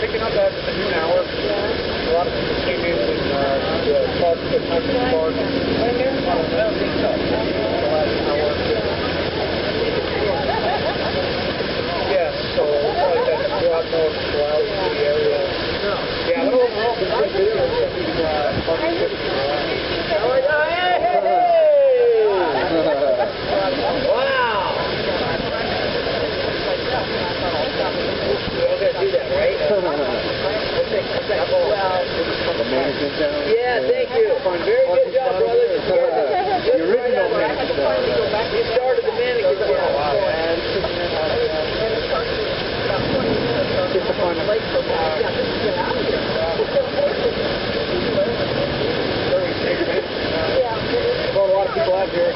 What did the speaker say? Picking up at the noon hour. A lot of people came in with the park, the time of the park. Yeah, so probably that's a lot more crowd in the area. Yeah, but overall, it's a good video. Yeah, thank you. Very good job, brother. The original mannequin down. You started the mannequin down. Wow, man. Just a fun place for a lot of people out here.